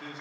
Cheers.